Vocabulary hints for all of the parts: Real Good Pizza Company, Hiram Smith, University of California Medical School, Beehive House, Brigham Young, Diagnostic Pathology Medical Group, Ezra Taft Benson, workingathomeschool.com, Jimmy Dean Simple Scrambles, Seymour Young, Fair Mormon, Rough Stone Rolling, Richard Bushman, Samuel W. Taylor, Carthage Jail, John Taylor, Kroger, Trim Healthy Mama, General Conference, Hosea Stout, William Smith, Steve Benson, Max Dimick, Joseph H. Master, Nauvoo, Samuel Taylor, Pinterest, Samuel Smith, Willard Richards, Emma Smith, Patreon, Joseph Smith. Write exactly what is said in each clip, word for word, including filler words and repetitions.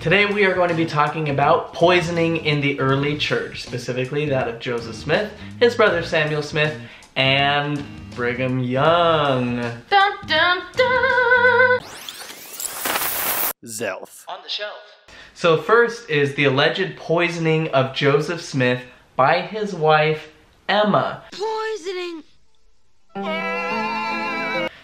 Today we are going to be talking about poisoning in the early church, specifically that of Joseph Smith, his brother Samuel Smith, and Brigham Young. Dun, dun, dun. Zelph On the Shelf. So first is the alleged poisoning of Joseph Smith by his wife, Emma. Poisoning.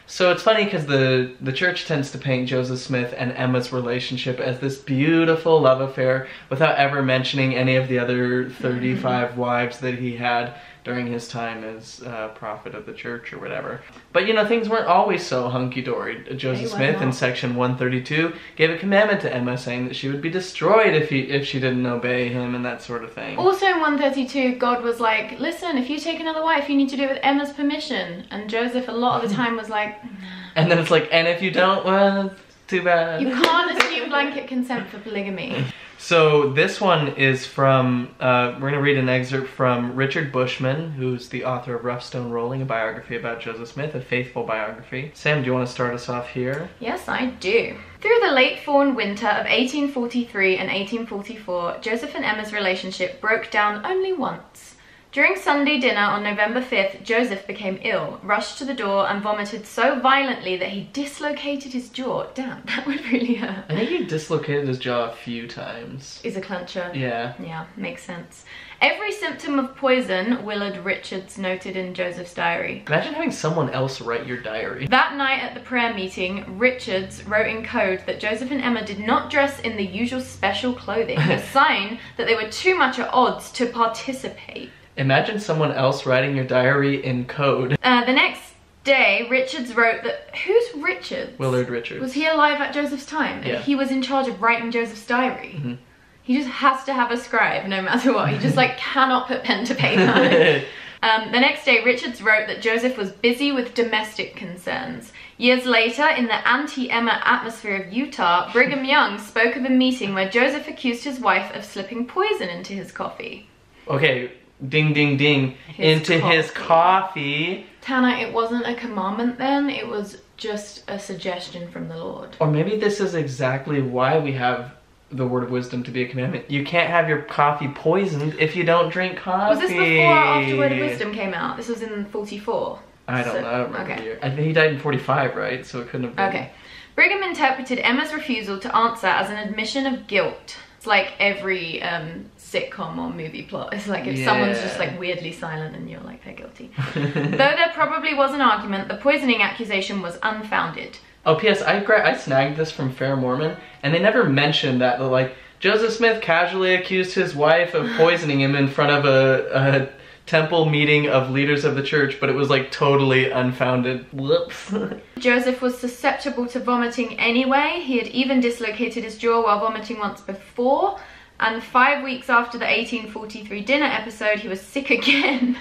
So it's funny because the, the church tends to paint Joseph Smith and Emma's relationship as this beautiful love affair without ever mentioning any of the other thirty-five wives that he had during his time as uh, prophet of the church or whatever. But you know, things weren't always so hunky-dory. Joseph hey, Smith in section one thirty-two gave a commandment to Emma saying that she would be destroyed if he if she didn't obey him and that sort of thing. Also in one thirty-two, God was like, listen, if you take another wife, you need to do it with Emma's permission. And Joseph a lot of the time was like, and then it's like, and if you don't, well, too bad. You can't assume blanket consent for polygamy. So this one is from, uh, we're going to read an excerpt from Richard Bushman, who's the author of Rough Stone Rolling, a biography about Joseph Smith, a faithful biography. Sam, do you want to start us off here? Yes, I do. Through the late fall and winter of eighteen forty-three and eighteen forty-four, Joseph and Emma's relationship broke down only once. During Sunday dinner on November fifth, Joseph became ill, rushed to the door and vomited so violently that he dislocated his jaw. Damn, that would really hurt. I think he dislocated his jaw a few times. He's a clencher. Yeah. Yeah, makes sense. Every symptom of poison, Willard Richards noted in Joseph's diary. Imagine having someone else write your diary. That night at the prayer meeting, Richards wrote in code that Joseph and Emma did not dress in the usual special clothing, a sign that they were too much at odds to participate. Imagine someone else writing your diary in code. Uh, the next day, Richards wrote that... Who's Richards? Willard Richards. Was he alive at Joseph's time? Yeah. And he was in charge of writing Joseph's diary. Mm-hmm. He just has to have a scribe no matter what. He just like cannot put pen to paper. Um, the next day, Richards wrote that Joseph was busy with domestic concerns. Years later, in the anti-Emma atmosphere of Utah, Brigham Young spoke of a meeting where Joseph accused his wife of slipping poison into his coffee. Okay. Ding, ding, ding. His into coffee. his coffee. Tana, it wasn't a commandment then. It was just a suggestion from the Lord. Or maybe this is exactly why we have the word of wisdom to be a commandment. You can't have your coffee poisoned if you don't drink coffee. Was this before or after word of wisdom came out? This was in forty-four. I don't so, know. I don't remember okay. the year. I think he died in forty-five, right? So it couldn't have been. Okay. Brigham interpreted Emma's refusal to answer as an admission of guilt. It's like every... Um, sitcom or movie plot. It's like if yeah. someone's just like weirdly silent and you're like, they're guilty. Though there probably was an argument, the poisoning accusation was unfounded. Oh, P S I, I snagged this from Fair Mormon, and they never mentioned that, like, Joseph Smith casually accused his wife of poisoning him in front of a, a temple meeting of leaders of the church, but it was like totally unfounded. Whoops. Joseph was susceptible to vomiting anyway. He had even dislocated his jaw while vomiting once before. And five weeks after the eighteen forty-three dinner episode, he was sick again.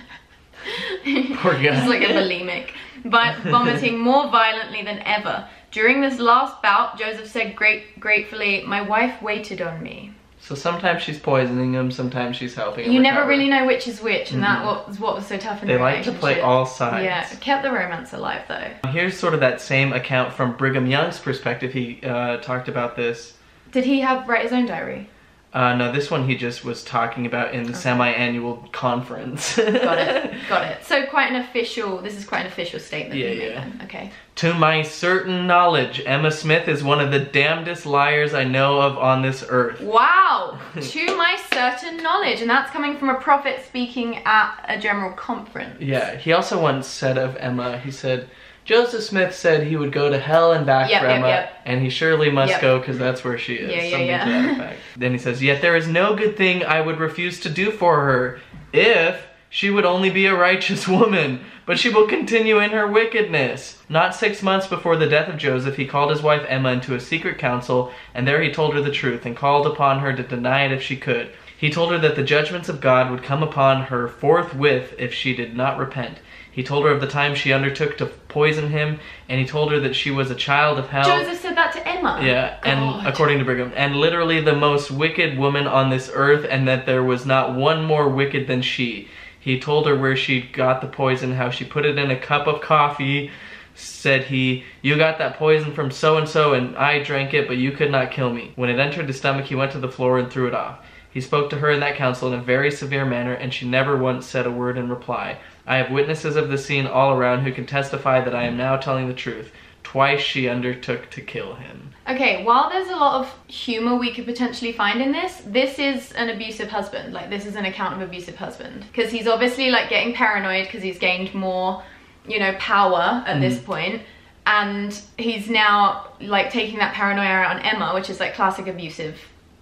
Poor guy. He's like a bulimic, but vomiting more violently than ever. During this last bout, Joseph said great, gratefully, my wife waited on me. So sometimes she's poisoning him, sometimes she's helping him You recover. Never really know which is which, and mm-hmm. that was what was so tough in the relationship. They like to play all sides. Yeah, it kept the romance alive, though. Here's sort of that same account from Brigham Young's perspective. He uh, talked about this. Did he have write his own diary? Uh, no, this one he just was talking about in the okay. semi-annual conference. Got it, got it. So quite an official, this is quite an official statement. Yeah, yeah. Then. Okay. To my certain knowledge, Emma Smith is one of the damnedest liars I know of on this earth. Wow, to my certain knowledge. And that's coming from a prophet speaking at a general conference. Yeah, he also once said of Emma, he said, Joseph Smith said he would go to hell and back yep, for Emma, yep, yep. and he surely must yep. go because that's where she is. Yeah, yeah, Something yeah. to that effect. Then he says, yet there is no good thing I would refuse to do for her if she would only be a righteous woman, but she will continue in her wickedness. Not six months before the death of Joseph, he called his wife Emma into a secret council, and there he told her the truth and called upon her to deny it if she could. He told her that the judgments of God would come upon her forthwith if she did not repent. He told her of the time she undertook to poison him, and he told her that she was a child of hell. Joseph said that to Emma. Yeah, God. And according to Brigham, and literally the most wicked woman on this earth, and that there was not one more wicked than she. He told her where she got the poison, how she put it in a cup of coffee, said he, you got that poison from so-and-so and I drank it, but you could not kill me. When it entered his stomach, he went to the floor and threw it off. He spoke to her in that council in a very severe manner, and she never once said a word in reply. I have witnesses of the scene all around who can testify that I am now telling the truth. Twice she undertook to kill him. Okay, while there's a lot of humor we could potentially find in this, this is an abusive husband. Like, this is an account of abusive husband. Because he's obviously, like, getting paranoid because he's gained more, you know, power at mm. this point. And he's now, like, taking that paranoia out on Emma, which is, like, classic abusive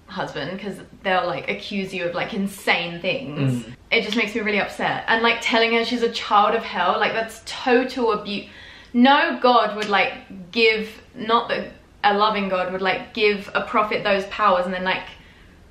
husband, because they'll, like, accuse you of, like, insane things. Mm. It just makes me really upset. And, like, telling her she's a child of hell, like, that's total abuse. No God would, like, give, not that a loving God would, like, give a prophet those powers and then, like,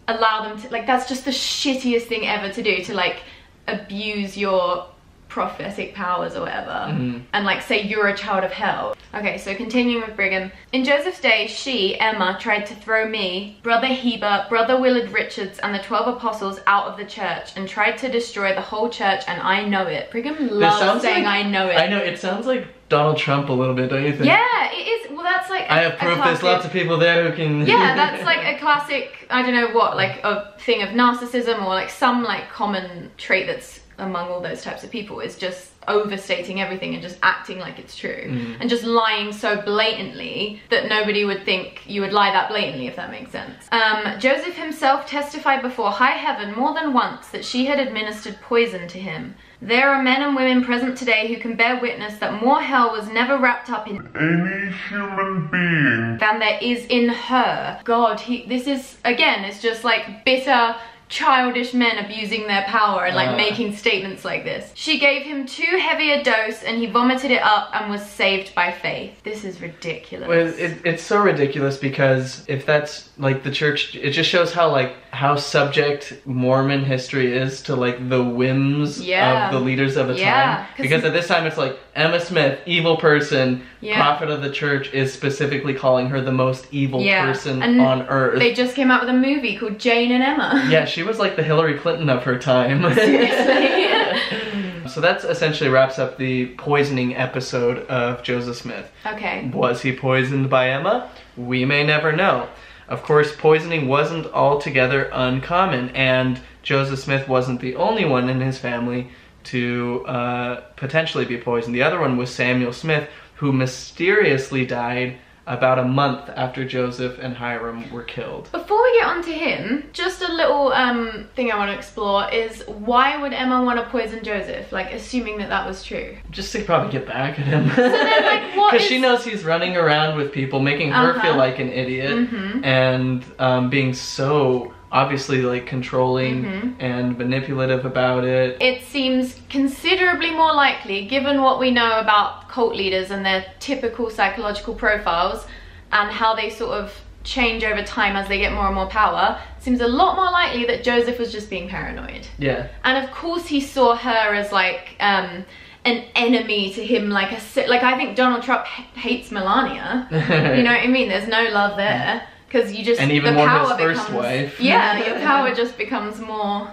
allow them to, like, that's just the shittiest thing ever to do, to, like, abuse your prophetic powers or whatever, mm-hmm. and, like, say you're a child of hell. Okay, so continuing with Brigham. In Joseph's day, she, Emma, tried to throw me, Brother Heber, Brother Willard Richards, and the twelve apostles out of the church, and tried to destroy the whole church, and I know it. Brigham loves saying, like, I know it. I know, it sounds like Donald Trump a little bit, don't you think? Yeah, it is. Well, that's like a, I have proof there's lots of people there who can... Yeah, that's like a classic, I don't know what, like a thing of narcissism or like some like common trait that's among all those types of people, is just overstating everything and just acting like it's true. Mm. And just lying so blatantly that nobody would think you would lie that blatantly, if that makes sense. Um, Joseph himself testified before high heaven more than once that she had administered poison to him. There are men and women present today who can bear witness that more hell was never wrapped up in any human being than there is in her. God, he, this is, again, it's just like bitter, childish men abusing their power and like uh. making statements like this. She gave him too heavy a dose and he vomited it up and was saved by faith. This is ridiculous. Well, it, it's so ridiculous because if that's like the church, it just shows how like how subject Mormon history is to like the whims yeah. of the leaders of the yeah. time. Because at this time it's like Emma Smith, evil person, yeah. prophet of the church, is specifically calling her the most evil yeah. person and on earth. They just came out with a movie called Jane and Emma. Yeah, she She was like the Hillary Clinton of her time. Seriously. So that's essentially wraps up the poisoning episode of Joseph Smith. Okay. Was he poisoned by Emma? We may never know. Of course, poisoning wasn't altogether uncommon, and Joseph Smith wasn't the only one in his family to uh, potentially be poisoned. The other one was Samuel Smith, who mysteriously died about a month after Joseph and Hiram were killed. Before we get on to him, just a little um, thing I want to explore is why would Emma want to poison Joseph? Like, assuming that that was true. Just to probably get back at him. So then, like, what Because is... she knows he's running around with people, making her uh-huh. feel like an idiot, mm-hmm. and um, being so obviously like controlling mm-hmm. and manipulative about it. It seems considerably more likely, given what we know about cult leaders and their typical psychological profiles and how they sort of change over time as they get more and more power, seems a lot more likely that Joseph was just being paranoid. Yeah. And of course he saw her as like um, an enemy to him, like a, like I think Donald Trump hates Melania. You know what I mean? There's no love there. Because you just, and even the more power his becomes, first wife. Yeah, your power just becomes more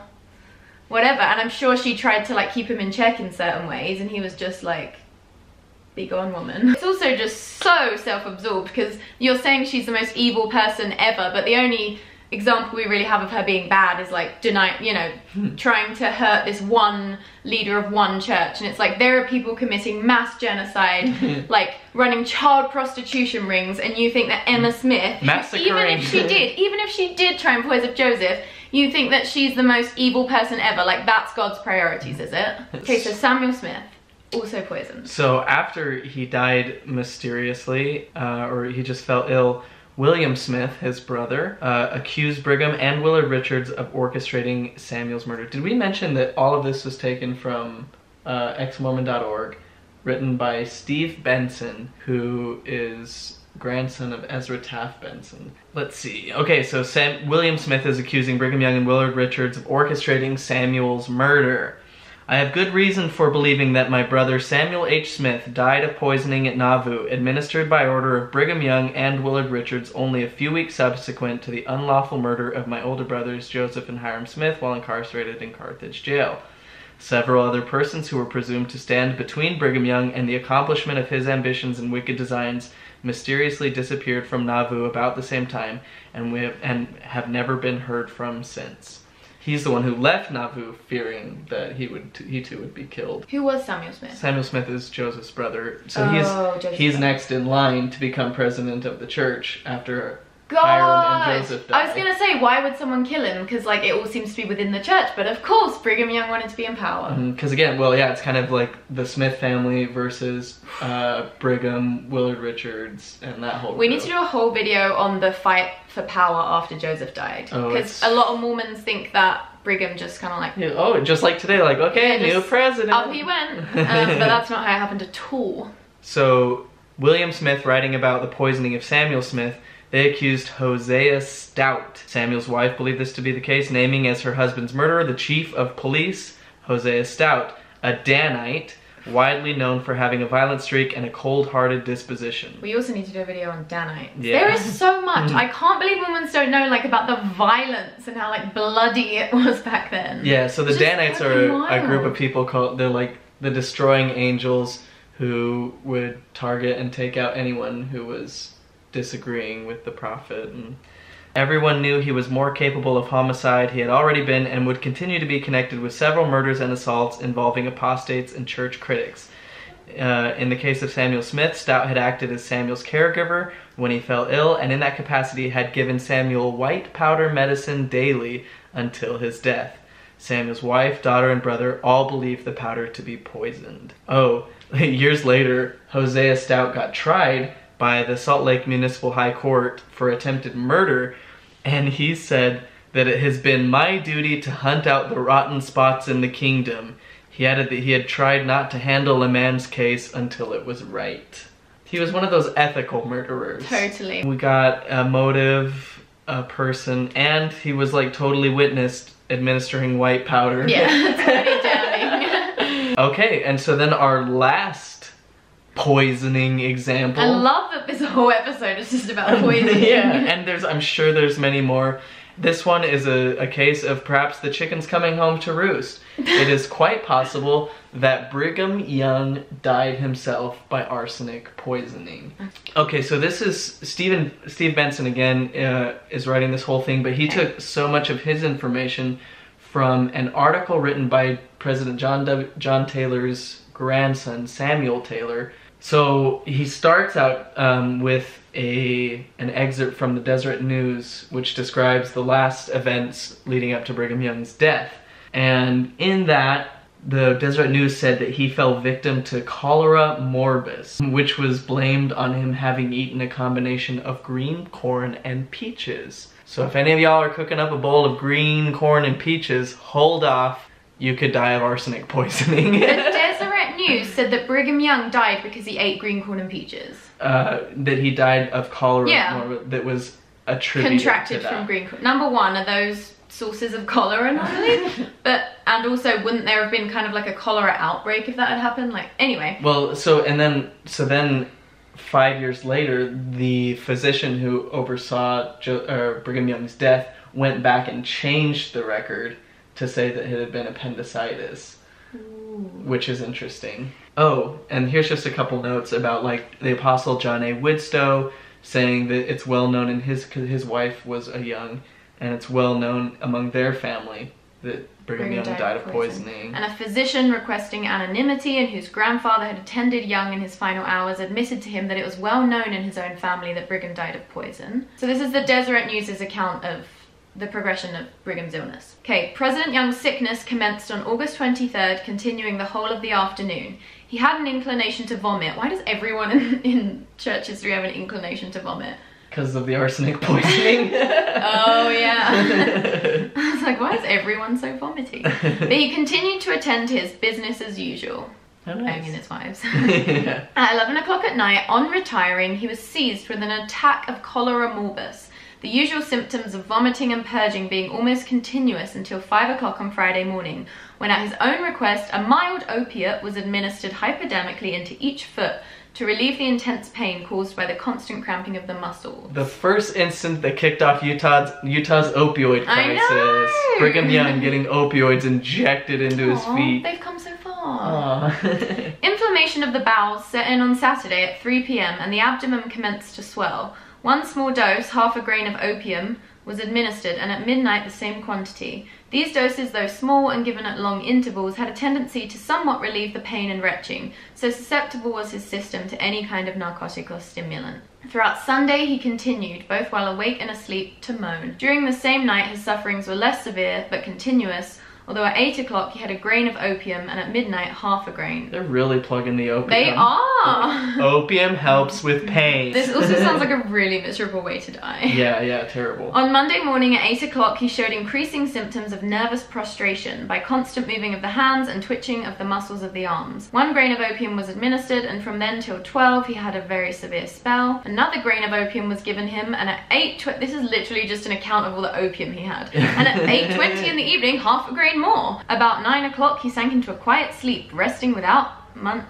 whatever. And I'm sure she tried to like keep him in check in certain ways, and he was just like, be gone, woman. It's also just so self-absorbed, because you're saying she's the most evil person ever, but the only example we really have of her being bad is like denying, you know, hmm. trying to hurt this one leader of one church. And it's like, there are people committing mass genocide, like running child prostitution rings, and you think that Emma Smith, massacring. even if she did, even if she did try and poison Joseph, you think that she's the most evil person ever. Like, that's God's priorities, is it? Okay, so Samuel Smith, also poisoned. So after he died mysteriously, uh, or he just fell ill, William Smith, his brother, uh, accused Brigham and Willard Richards of orchestrating Samuel's murder. Did we mention that all of this was taken from uh, ex mormon dot org, written by Steve Benson, who is grandson of Ezra Taft Benson? Let's see. Okay, so Sam William Smith is accusing Brigham Young and Willard Richards of orchestrating Samuel's murder. I have good reason for believing that my brother Samuel H. Smith died of poisoning at Nauvoo, administered by order of Brigham Young and Willard Richards only a few weeks subsequent to the unlawful murder of my older brothers Joseph and Hiram Smith while incarcerated in Carthage Jail. Several other persons who were presumed to stand between Brigham Young and the accomplishment of his ambitions and wicked designs mysteriously disappeared from Nauvoo about the same time, and, we have, and have never been heard from since. He's the one who left Nauvoo fearing that he would he too would be killed. Who was Samuel Smith? Samuel Smith is Joseph's brother, so oh, he's Joseph he's Smith. next in line to become president of the church after. God, Hiram and Joseph died. I was gonna say, why would someone kill him? Because like it all seems to be within the church, but of course Brigham Young wanted to be in power. Because mm-hmm. again, well, yeah, it's kind of like the Smith family versus uh, Brigham, Willard Richards, and that whole. We group. need to do a whole video on the fight for power after Joseph died, because oh, a lot of Mormons think that Brigham just kind of like yeah, oh, just like today, like okay, yeah, new president. Up he went, um, but that's not how it happened at all. So William Smith, writing about the poisoning of Samuel Smith. They accused Hosea Stout. Samuel's wife believed this to be the case, naming as her husband's murderer the chief of police, Hosea Stout, a Danite, widely known for having a violent streak and a cold-hearted disposition. We also need to do a video on Danites. Yeah. There is so much. I can't believe Mormons don't know like about the violence and how like bloody it was back then. Yeah, so the Just Danites are wild. a group of people called, they're like the destroying angels who would target and take out anyone who was disagreeing with the prophet, and everyone knew he was more capable of homicide. He had already been and would continue to be connected with several murders and assaults involving apostates and church critics. Uh, in the case of Samuel Smith, Stout had acted as Samuel's caregiver when he fell ill, and in that capacity had given Samuel white powder medicine daily until his death. Samuel's wife, daughter, and brother all believed the powder to be poisoned. Oh, years later, Hosea Stout got tried by the Salt Lake Municipal High Court for attempted murder, and he said that it has been my duty to hunt out the rotten spots in the kingdom. He added that he had tried not to handle a man's case until it was right. He was one of those ethical murderers. Totally. We got a motive, a person, and he was like totally witnessed administering white powder. Yeah, totally damning. Okay, and so then our last poisoning example. I love that this whole episode is just about poisoning. Yeah, and there's, I'm sure there's many more. This one is a, a case of perhaps the chickens coming home to roost. It is quite possible that Brigham Young died himself by arsenic poisoning. Okay, so this is Stephen, Steve Benson again uh, is writing this whole thing, but he took so much of his information from an article written by President John, w, John Taylor's grandson, Samuel Taylor. So he starts out um, with a an excerpt from the Deseret News, which describes the last events leading up to Brigham Young's death. And in that, the Deseret News said that he fell victim to cholera morbus, which was blamed on him having eaten a combination of green corn and peaches. So if any of y'all are cooking up a bowl of green corn and peaches, hold off. You could die of arsenic poisoning. Said that Brigham Young died because he ate green corn and peaches. Uh, that he died of cholera yeah. that was attributed Contracted to that. from green corn. Number one, are those sources of cholera normally? But, and also, wouldn't there have been kind of like a cholera outbreak if that had happened? Like, anyway. Well, so, and then, so then, five years later, the physician who oversaw jo uh, Brigham Young's death went back and changed the record to say that it had been appendicitis. Which is interesting. Oh, and here's just a couple notes about like the apostle John A. Woodstow saying that it's well known in his, cause his wife was a Young, and it's well known among their family that Brigham Young died of poisoning. And a physician requesting anonymity and whose grandfather had attended Young in his final hours admitted to him that it was well known in his own family that Brigham died of poison. So this is the Deseret News's account of the progression of Brigham's illness. Okay, President Young's sickness commenced on August twenty-third, continuing the whole of the afternoon. He had an inclination to vomit. Why does everyone in, in church history have an inclination to vomit? Because of the arsenic poisoning. Oh, yeah. I was like, why is everyone so vomity? But he continued to attend to his business as usual. Oh, nice. Owning his wives. Yeah. At eleven o'clock at night, on retiring, he was seized with an attack of cholera morbus. The usual symptoms of vomiting and purging being almost continuous until five o'clock on Friday morning, when at his own request a mild opiate was administered hypodermically into each foot to relieve the intense pain caused by the constant cramping of the muscle. The first instance that kicked off Utah's Utah's opioid crisis. I know. Brigham Young getting opioids injected into Aww, his feet. They've come so far. Inflammation of the bowels set in on Saturday at three p m and the abdomen commenced to swell. One small dose, half a grain of opium, was administered, and at midnight the same quantity. These doses, though small and given at long intervals, had a tendency to somewhat relieve the pain and retching, so susceptible was his system to any kind of narcotic or stimulant. Throughout Sunday he continued, both while awake and asleep, to moan. During the same night his sufferings were less severe, but continuous, although at eight o'clock he had a grain of opium, and at midnight half a grain. They're really plugging the opium. They are! Opium helps with pain. This also sounds like a really miserable way to die. Yeah, yeah, terrible. On Monday morning at eight o'clock he showed increasing symptoms of nervous prostration by constant moving of the hands and twitching of the muscles of the arms. One grain of opium was administered, and from then till twelve he had a very severe spell. Another grain of opium was given him, and at eight twenty, this is literally just an account of all the opium he had, and at eight twenty in the evening half a grain more. About nine o'clock he sank into a quiet sleep, resting without mon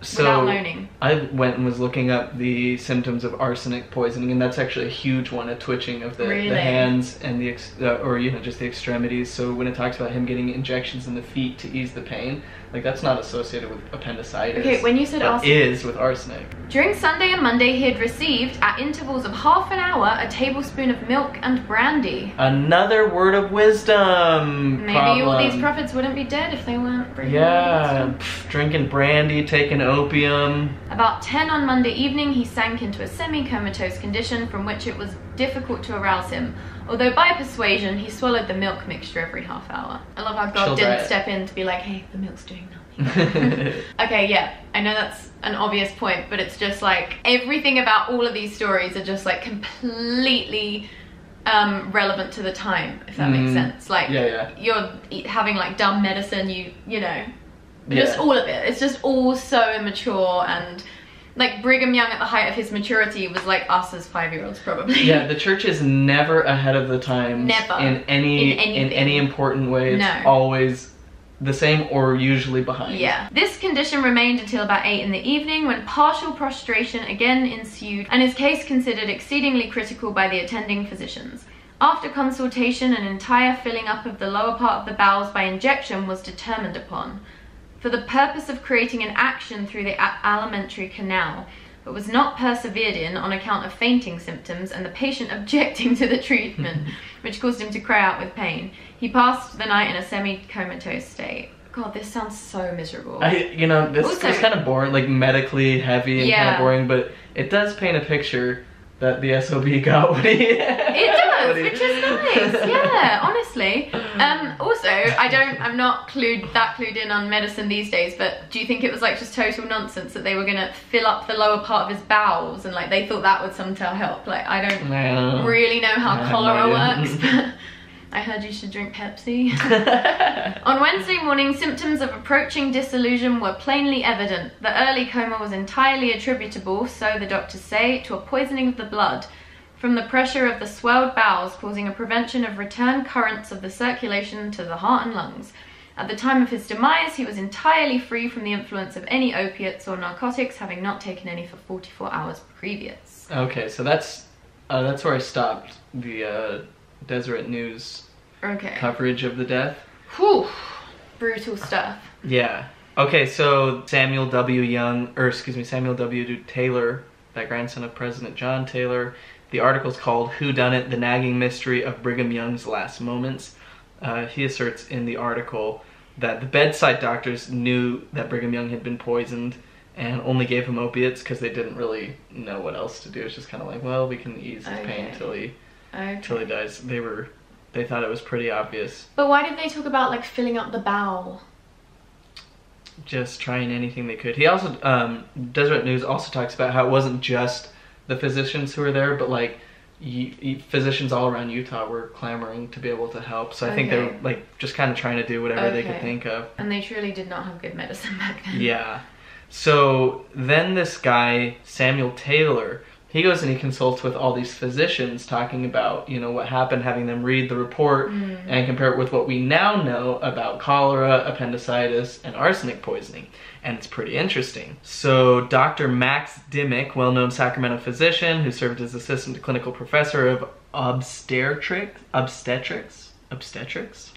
so without moaning. I went and was looking up the symptoms of arsenic poisoning, and that's actually a huge one, a twitching of the, really? the hands and the ex uh, or you know just the extremities. So when it talks about him getting injections in the feet to ease the pain, like that's not associated with appendicitis. Okay, when you said arsenic, is with arsenic. During Sunday and Monday he had received, at intervals of half an hour, a tablespoon of milk and brandy. Another word of wisdom. Maybe problem. all these prophets wouldn't be dead if they weren't bringing Yeah, pff, drinking brandy, taking opium. About ten on Monday evening he sank into a semi-comatose condition from which it was difficult to arouse him, although by persuasion he swallowed the milk mixture every half hour. I love how God She'll didn't step in to be like, hey, the milk's doing nothing. Okay, yeah, I know that's an obvious point, but it's just like everything about all of these stories are just like completely um relevant to the time, if that mm, makes sense. Like yeah, yeah. you're having like dumb medicine, you you know just yeah. all of it. It's just all so immature, and like Brigham Young at the height of his maturity was like us as five-year-olds probably. Yeah, the church is never ahead of the times. Never. In any in, in any important way. It's no. always the same or usually behind. Yeah. This condition remained until about eight in the evening, when partial prostration again ensued, and his case considered exceedingly critical by the attending physicians. After consultation, an entire filling up of the lower part of the bowels by injection was determined upon, for the purpose of creating an action through the alimentary canal, but was not persevered in on account of fainting symptoms and the patient objecting to the treatment, which caused him to cry out with pain. He passed the night in a semi-comatose state. God, this sounds so miserable. I, you know, this also, is kind of boring, like medically heavy and yeah. kind of boring, but it does paint a picture that the S O B got what he had. It does, which is nice, yeah, honestly. Um, also, I don't, I'm not clued, that clued in on medicine these days, but do you think it was like just total nonsense that they were gonna fill up the lower part of his bowels, and like they thought that would somehow help? Like, I don't no, really know how no, cholera no, works, but I heard you should drink Pepsi. On Wednesday morning, symptoms of approaching dissolution were plainly evident. The early coma was entirely attributable, so the doctors say, to a poisoning of the blood from the pressure of the swelled bowels, causing a prevention of return currents of the circulation to the heart and lungs. At the time of his demise, he was entirely free from the influence of any opiates or narcotics, having not taken any for forty-four hours previous. Okay, so that's uh, that's where I stopped the uh, Deseret News. Okay. Coverage of the death. Whew. Brutal stuff. Yeah. Okay, so Samuel W. Young, or excuse me, Samuel W. Taylor, that grandson of President John Taylor. The article's called "Who Done It? The Nagging Mystery of Brigham Young's Last Moments." Uh, he asserts in the article that the bedside doctors knew that Brigham Young had been poisoned and only gave him opiates because they didn't really know what else to do. It's just kind of like, well, we can ease his okay. pain until he, okay. till he dies. They were... They thought it was pretty obvious. But why did they talk about like filling up the bowel? Just trying anything they could. He also, um, Deseret News also talks about how it wasn't just the physicians who were there, but like y y physicians all around Utah were clamoring to be able to help. So I okay. think they were like just kind of trying to do whatever okay. they could think of. And they truly did not have good medicine back then. Yeah. So then this guy, Samuel Taylor, he goes and he consults with all these physicians talking about, you know, what happened, having them read the report mm. and compare it with what we now know about cholera, appendicitis, and arsenic poisoning. And it's pretty interesting. So Doctor Max Dimick, well-known Sacramento physician who served as assistant clinical professor of obstetrics, obstetrics, obstetrics?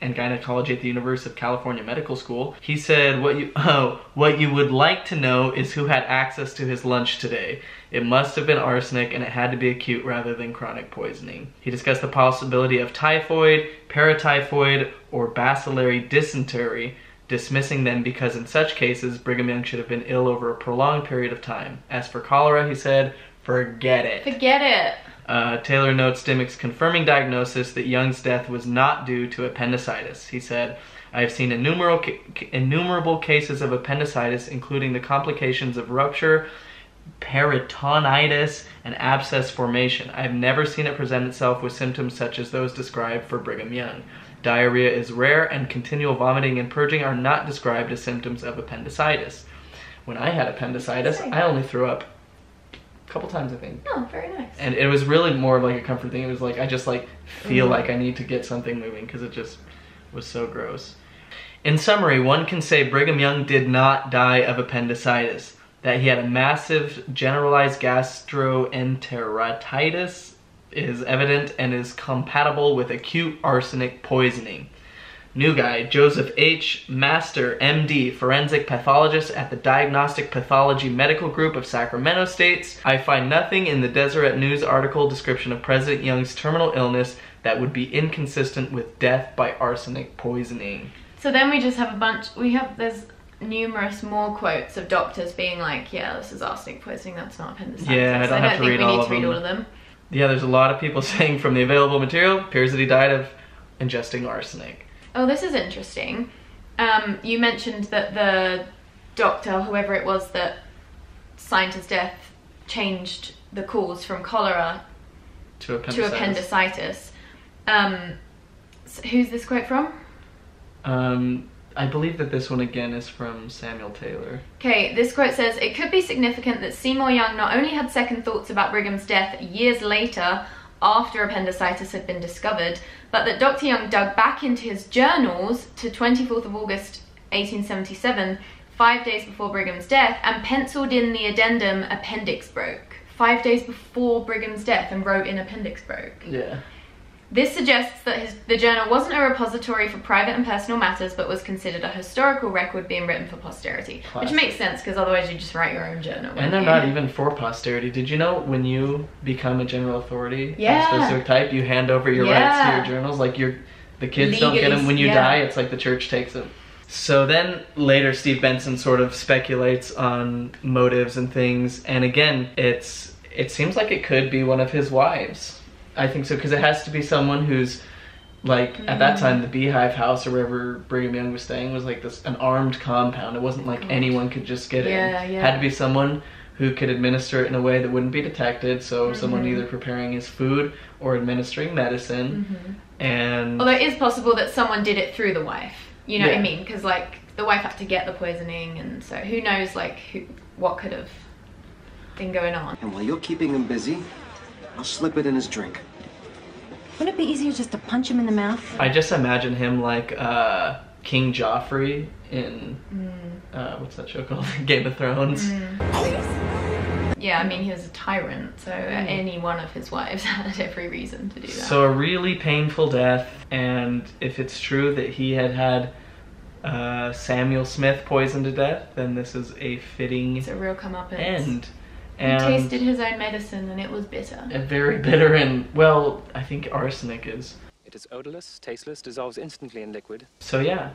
and gynecology at the University of California Medical School. He said, what you, oh, what you would like to know is who had access to his lunch today. It must have been arsenic, and it had to be acute rather than chronic poisoning. He discussed the possibility of typhoid, paratyphoid, or bacillary dysentery, dismissing them because in such cases, Brigham Young should have been ill over a prolonged period of time. As for cholera, he said, forget it. Forget it. Uh, Taylor notes Dimick's confirming diagnosis that Young's death was not due to appendicitis. He said, I have seen innumerable, ca innumerable cases of appendicitis, including the complications of rupture, peritonitis, and abscess formation. I have never seen it present itself with symptoms such as those described for Brigham Young. Diarrhea is rare, and continual vomiting and purging are not described as symptoms of appendicitis. When I had appendicitis, I only threw up couple times, I think. Oh, very nice. And it was really more of like a comfort thing. It was like, I just like feel mm-hmm. like I need to get something moving because it just was so gross. In summary, one can say Brigham Young did not die of appendicitis, that he had a massive generalized gastroenteritis is evident and is compatible with acute arsenic poisoning. New guy, Joseph H. Master, M D, forensic pathologist at the Diagnostic Pathology Medical Group of Sacramento states, I find nothing in the Deseret News article description of President Young's terminal illness that would be inconsistent with death by arsenic poisoning. So then we just have a bunch, we have, there's numerous more quotes of doctors being like, yeah, this is arsenic poisoning, that's not appendicitis. Yeah, I don't have to read all of them. I don't think we need to read all of them. Yeah, there's a lot of people saying from the available material, appears that he died of ingesting arsenic. Oh, this is interesting. Um, you mentioned that the doctor, whoever it was that signed his death, changed the cause from cholera to appendicitis. To appendicitis. Um, so who's this quote from? Um, I believe that this one again is from Samuel Taylor. Okay, this quote says, it could be significant that Seymour Young not only had second thoughts about Brigham's death years later, after appendicitis had been discovered, but that Doctor Young dug back into his journals to twenty-fourth of August eighteen seventy-seven, five days before Brigham's death, and penciled in the addendum appendix broke. Five days before Brigham's death and wrote in appendix broke. Yeah. This suggests that his, the journal wasn't a repository for private and personal matters, but was considered a historical record being written for posterity. Classic. Which makes sense, because otherwise you just write your own journal. And they're you? not even for posterity. Did you know when you become a general authority, yeah. a specific type, you hand over your yeah. rights to your journals? Like your, the kids Legally, don't get them when you yeah. die, it's like the church takes them. So then later Steve Benson sort of speculates on motives and things, and again, it's it seems like it could be one of his wives. I think so, because it has to be someone who's, like, mm. at that time, the Beehive House or wherever Brigham Young was staying was, like, this an armed compound. It wasn't like anyone could just get yeah, in. Yeah. Had to be someone who could administer it in a way that wouldn't be detected, so mm-hmm. someone either preparing his food or administering medicine, mm-hmm. and... Although it is possible that someone did it through the wife, you know yeah. what I mean? Because, like, the wife had to get the poisoning, and so who knows, like, who, what could have been going on. And while you're keeping him busy... I'll slip it in his drink. Wouldn't it be easier just to punch him in the mouth? I just imagine him like uh, King Joffrey in, mm. uh, what's that show called? Game of Thrones. Mm. Yeah, I mean, he was a tyrant, so mm. any one of his wives had every reason to do that. So a really painful death, and if it's true that he had had uh, Samuel Smith poisoned to death, then this is a fitting it's a real comeuppance. end. And he tasted his own medicine and it was bitter. And very bitter and, well, I think arsenic is. It is odorless, tasteless, dissolves instantly in liquid. So yeah.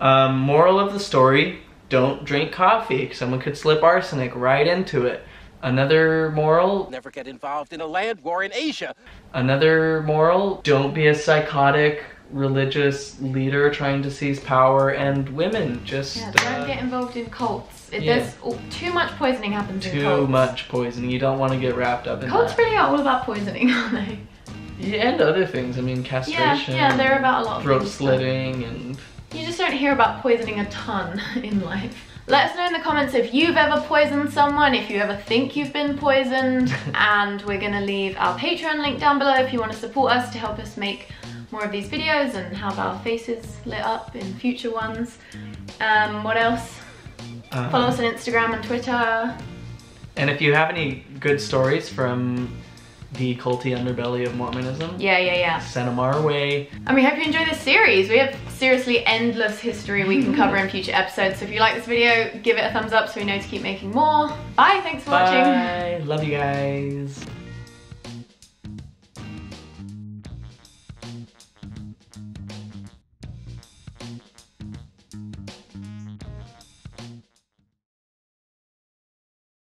Um, moral of the story, don't drink coffee. Someone could slip arsenic right into it. Another moral... Never get involved in a land war in Asia. Another moral, don't be a psychotic religious leader trying to seize power, and women just... Yeah, don't uh, get involved in cults. It, yeah. There's oh, too much poisoning happens too in cults. Too much poisoning. You don't want to get wrapped up in cults that. Cults really are all about poisoning, aren't they? Yeah, and other things. I mean, castration. Yeah, yeah, they're about a lot of throat slitting and... You just don't hear about poisoning a ton in life. Let us know in the comments if you've ever poisoned someone, if you ever think you've been poisoned, and we're gonna leave our Patreon link down below if you want to support us to help us make more of these videos and have our faces lit up in future ones. Um, what else? Um, Follow us on Instagram and Twitter. And if you have any good stories from the culty underbelly of Mormonism, yeah, yeah, yeah, send them our way. And we hope you enjoy this series. We have seriously endless history we can cover in future episodes. So if you like this video, give it a thumbs up so we know to keep making more. Bye, thanks for Bye. watching. Bye, love you guys.